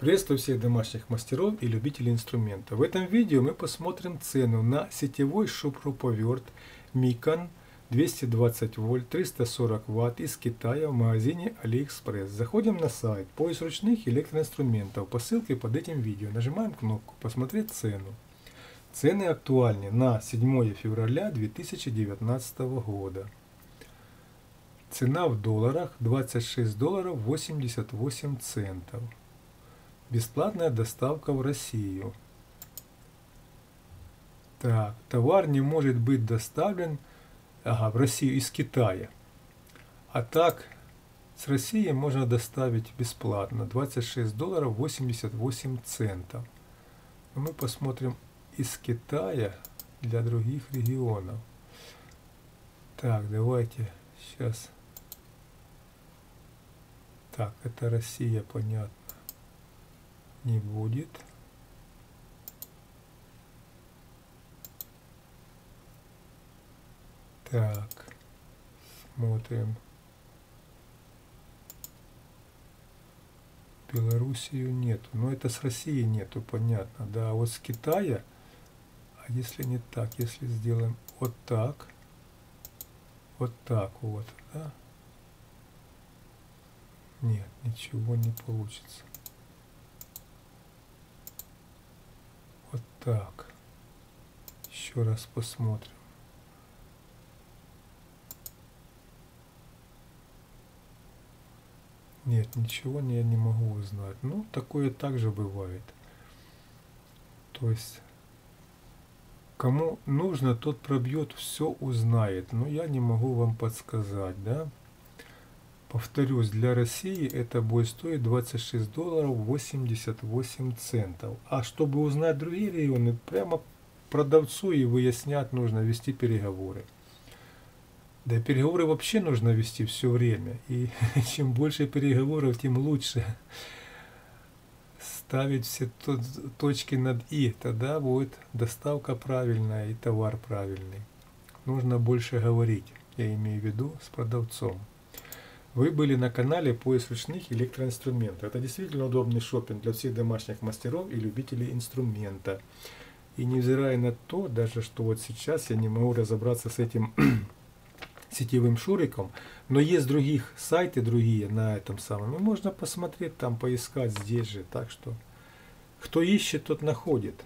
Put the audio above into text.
Приветствую всех домашних мастеров и любителей инструмента. В этом видео мы посмотрим цену на сетевой шуруповерт MEKKAN 220 вольт 340 ватт из Китая в магазине Алиэкспресс. Заходим на сайт «Поиск ручных электроинструментов» по ссылке под этим видео. Нажимаем кнопку «Посмотреть цену». Цены актуальны на 7 февраля 2019 года. Цена в долларах 26 долларов 88 центов. Бесплатная доставка в Россию. Так, товар не может быть доставлен в Россию из Китая. А так, с России можно доставить бесплатно. 26 долларов 88 центов. Но мы посмотрим из Китая для других регионов. Так, давайте сейчас. Так, это Россия, понятно. Не будет. Так, смотрим. Белоруссию нету. Но это с России нету, понятно. Да, вот с Китая. А если не так, если сделаем вот так. Вот так вот, да? Нет, ничего не получится. Вот так. Еще раз посмотрим. Нет, ничего я не могу узнать. Ну, такое также бывает. То есть, кому нужно, тот пробьет, все узнает. Но я не могу вам подсказать, да? Повторюсь, для России это будет стоить 26 долларов 88 центов. А чтобы узнать другие регионы, прямо продавцу и выяснять нужно, вести переговоры. Да и переговоры вообще нужно вести все время. И чем больше переговоров, тем лучше. Ставить все точки над «и», тогда будет доставка правильная и товар правильный. Нужно больше говорить, я имею в виду, с продавцом. Вы были на канале «Поиск ручных электроинструментов». Это действительно удобный шопинг для всех домашних мастеров и любителей инструмента. И невзирая на то, даже что вот сейчас я не могу разобраться с этим сетевым шуриком, но есть других сайты, другие на этом самом, и можно посмотреть там, поискать здесь же. Так что, кто ищет, тот находит.